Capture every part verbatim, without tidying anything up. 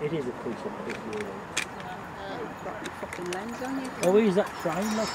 It is a piece of it, really. You've got your fucking lens on you. Oh, is that frameless?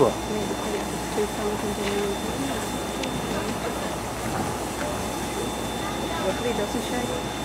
over. Hopefully it doesn't shake.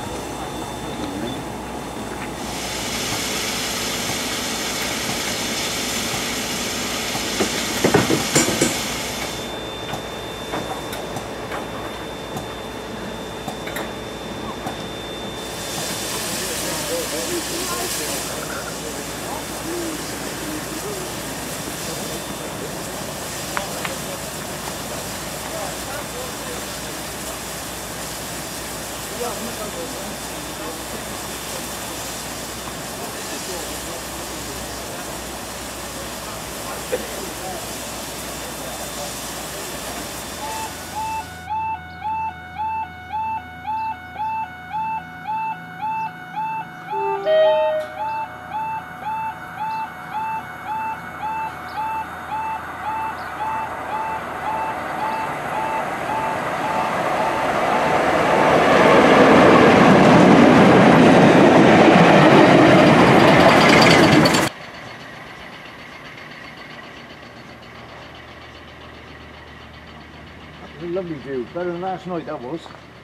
Lovely view, better than last night that was.